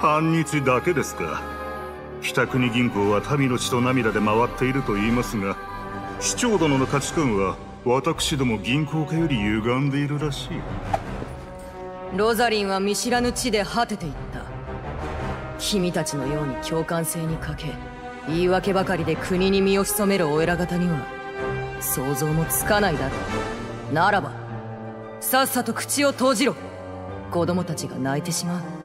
半日だけですか。北国銀行は民の血と涙で回っていると言いますが、市長殿の価値観は私ども銀行家より歪んでいるらしい。ロザリンは見知らぬ地で果てていった。君たちのように共感性に欠け、言い訳ばかりで国に身を潜めるお偉方には想像もつかないだろう。ならばさっさと口を閉じろ。子供たちが泣いてしまう。